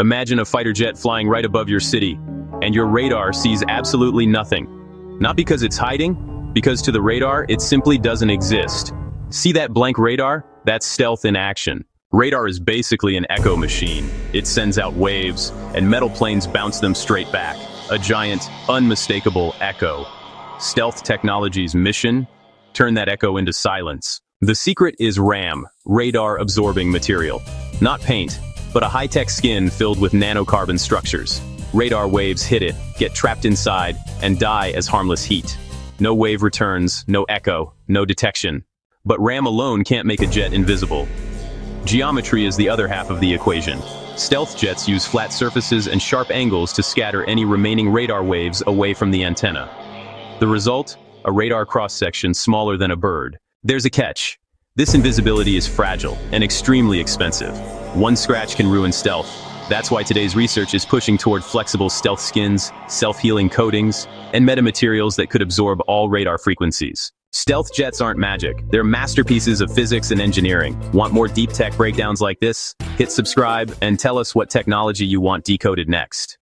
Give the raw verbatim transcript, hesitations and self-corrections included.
Imagine a fighter jet flying right above your city, and your radar sees absolutely nothing. Not because it's hiding, because to the radar, it simply doesn't exist. See that blank radar? That's stealth in action. Radar is basically an echo machine. It sends out waves, and metal planes bounce them straight back. A giant, unmistakable echo. Stealth Technologies' mission? Turn that echo into silence. The secret is RAM, radar absorbing material. Not paint, but a high-tech skin filled with nanocarbon structures. Radar waves hit it, get trapped inside, and die as harmless heat. No wave returns, no echo, no detection. But RAM alone can't make a jet invisible. Geometry is the other half of the equation. Stealth jets use flat surfaces and sharp angles to scatter any remaining radar waves away from the antenna. The result? A radar cross-section smaller than a bird. There's a catch. This invisibility is fragile and extremely expensive. One scratch can ruin stealth. That's why today's research is pushing toward flexible stealth skins, self-healing coatings, and metamaterials that could absorb all radar frequencies. Stealth jets aren't magic. They're masterpieces of physics and engineering. Want more deep tech breakdowns like this? Hit subscribe and tell us what technology you want decoded next.